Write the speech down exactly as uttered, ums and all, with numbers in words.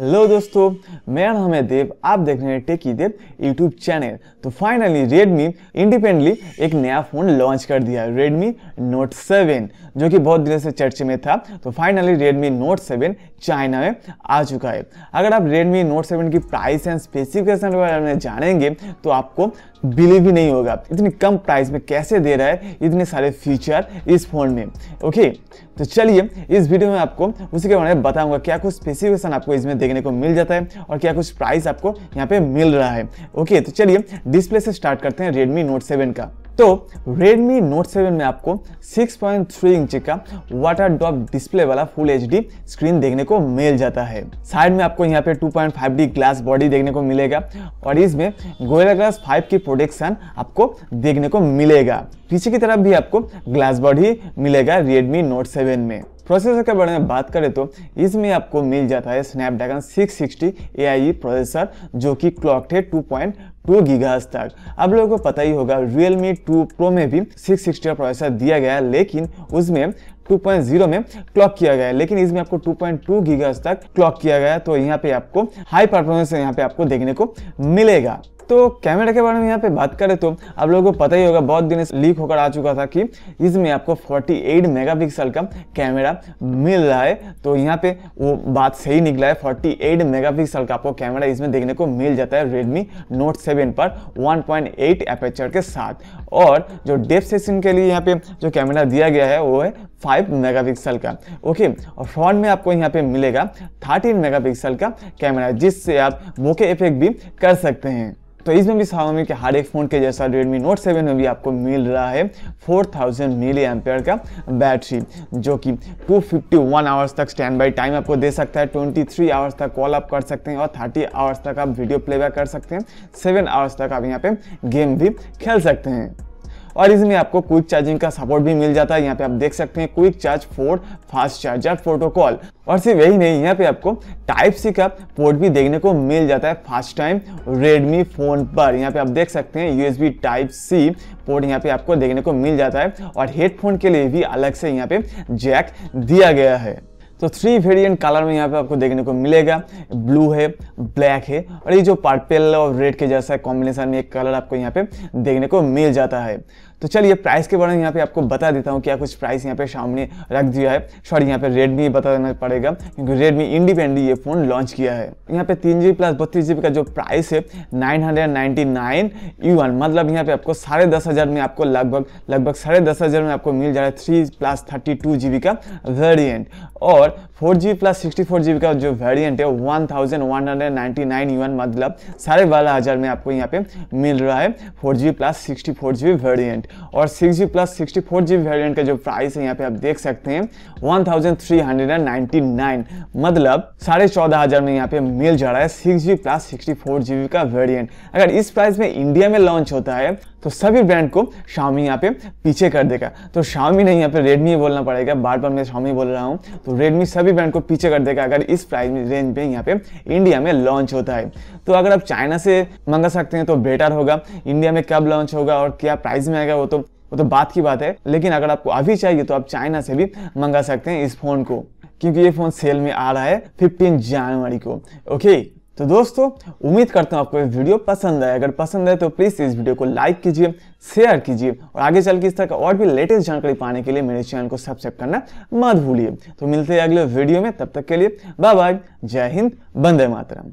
Hello दोस्तों, मैं अमित देव, आप देख रहे हैं टेकी देव यूट्यूब चैनल। तो फाइनली रेडमी इंडिपेंडेंटली एक नया फ़ोन लॉन्च कर दिया है, रेडमी नोट सेवन, जो कि बहुत दिनों से चर्चे में था। तो finally Redmi note seven China में आ चुका है। अगर आप रेडमी नोट सेवन की प्राइस एंड स्पेसिफिकेशन के बारे में जानेंगे तो आपको बिलीव ही नहीं होगा, इतनी कम प्राइस में कैसे दे रहा है इतने सारे फीचर इस फ़ोन में। ओके, तो चलिए इस वीडियो में आपको उसी के बारे में बताऊँगा, क्या कुछ स्पेसिफिकेशन आपको इसमें देखने को मिल जाता है और क्या कुछ प्राइस आपको यहाँ पे मिल रहा है। ओके, तो चलिए डिस्प्ले से स्टार्ट करते हैं रेडमी नोट सेवन का। तो Redmi Note सेवन में आपको सिक्स पॉइंट थ्री इंच का वाटर ड्रॉप डिस्प्ले वाला फुल एचडी स्क्रीन देखने को मिल जाता है। साइड में आपको यहाँ पे two point five D glass body देखने को मिलेगा और इसमें गोरिल्ला ग्लास फाइव की प्रोटेक्शन आपको देखने को मिलेगा। पीछे की तरफ भी आपको ग्लास बॉडी मिलेगा Redmi Note सेवन में। प्रोसेसर के बारे में बात करें तो इसमें आपको मिल जाता है Snapdragon six sixty A I E processor, जो कि क्लॉक है टू पॉइंट टू गीगाहर्ट्ज तक। आप लोगों को पता ही होगा Realme टू Pro में भी सिक्स सिक्सटी का प्रोसेसर दिया गया है, लेकिन उसमें टू पॉइंट ज़ीरो में क्लॉक किया गया है, लेकिन इसमें आपको टू पॉइंट टू गीगाहर्ट्ज तक क्लॉक किया गया है। तो यहाँ पे आपको हाई परफॉर्मेंस यहाँ पे आपको देखने को मिलेगा। तो कैमरा के बारे में यहाँ पे बात करें तो आप लोगों को पता ही होगा, बहुत दिन से लीक होकर आ चुका था कि इसमें आपको फोर्टी एट मेगापिक्सल का कैमरा मिल रहा है। तो यहाँ पे वो बात सही निकला है, फोर्टी एट मेगापिक्सल का आपको कैमरा इसमें देखने को मिल जाता है रेडमी नोट सेवन पर वन पॉइंट एट एपर्चर के साथ। और जो डेप्थ सेंसिंग के लिए यहाँ पे जो कैमरा दिया गया है वो है फाइव मेगापिक्सल का। ओके, और फ्रंट में आपको यहाँ पे मिलेगा थर्टीन मेगापिक्सल का कैमरा, जिससे आप बोके इफेक्ट भी कर सकते हैं। तो इसमें भी Xiaomi के हर एक फ़ोन के जैसा Redmi Note सेवन में भी आपको मिल रहा है फोर थाउजेंड मिली एम्पियर का बैटरी, जो कि टू फिफ्टी वन आवर्स तक स्टैंड बाई टाइम आपको दे सकता है। ट्वेंटी थ्री आवर्स तक कॉल आप कर सकते हैं और थर्टी आवर्स तक आप वीडियो प्लेबैक कर सकते हैं। सेवन आवर्स तक आप यहाँ पे गेम भी खेल सकते हैं। और इसमें आपको क्विक चार्जिंग का सपोर्ट भी मिल जाता है। यहाँ पे आप देख सकते हैं quick charge four fast charger protocol. और सिर्फ यही नहीं, यहाँ पे आपको टाइप सी का पोर्ट भी देखने को मिल जाता है फर्स्ट टाइम रेडमी फ़ोन पर। यहाँ पे आप देख सकते हैं यूएसबी टाइप सी पोर्ट यहाँ पे आपको देखने को मिल जाता है। और हेडफोन के लिए भी अलग से यहाँ पे जैक दिया गया है। तो थ्री वेरिएंट कलर में यहाँ पे आपको देखने को मिलेगा, ब्लू है, ब्लैक है और ये जो पर्पल और रेड के जैसा कॉम्बिनेशन में एक कलर आपको यहाँ पे देखने को मिल जाता है। तो चलिए प्राइस के बारे में यहाँ पे आपको बता देता हूँ, क्या कुछ प्राइस यहाँ पे सामने रख दिया है। सॉरी, यहाँ पे रेडमी बता देना पड़ेगा क्योंकि रेडमी इंडिपेंडेंटली ये फ़ोन लॉन्च किया है। यहाँ पे तीन जी प्लस बत्तीस जी बी का जो प्राइस है nine hundred ninety nine yuan, मतलब यहाँ पे आपको साढ़े दस हज़ार में आपको लगभग लगभग साढ़े दस हज़ार में आपको मिल जा रहा है three plus thirty two G B का वेरियंट। और four G plus sixty four G B का जो वेरियंट है one thousand one hundred ninety nine yuan, मतलब साढ़े बारह हज़ार में आपको यहाँ पे मिल रहा है four G plus sixty four G B variant. और six G plus sixty four G variant का जो प्राइस है यहाँ पे आप देख सकते हैं one thousand three hundred ninety nine, मतलब साढ़े चौदह हज़ार में यहाँ पे मिल जा रहा है six G plus sixty four G का वेरिएंट। अगर इस प्राइस में इंडिया में लॉन्च होता है तो सभी ब्रांड को Xiaomi यहाँ पे पीछे कर देगा। तो Xiaomi नहीं, यहाँ पे Redmi बोलना पड़ेगा, बार बार मैं Xiaomi बोल रहा हूँ। तो Redmi सभी ब्रांड को पीछे कर देगा अगर इस प्राइस रेंज पे यहाँ पे इंडिया में लॉन्च होता है। तो अगर आप चाइना से मंगा सकते हैं तो बेटर होगा। इंडिया में कब लॉन्च होगा और क्या प्राइस में आएगा वो तो वो तो बात की बात है, लेकिन अगर आपको अभी चाहिए तो आप चाइना से भी मंगा सकते हैं इस फ़ोन को, क्योंकि ये फ़ोन सेल में आ रहा है फिफ्टीन जनवरी को। ओके, तो दोस्तों उम्मीद करता हूँ आपको ये वीडियो पसंद आए। अगर पसंद आए तो प्लीज़ इस वीडियो को लाइक कीजिए, शेयर कीजिए और आगे चल के इस तरह का और भी लेटेस्ट जानकारी पाने के लिए मेरे चैनल को सब्सक्राइब करना मत भूलिए। तो मिलते हैं अगले वीडियो में, तब तक के लिए बाय बाय, जय हिंद, वंदे मातरम।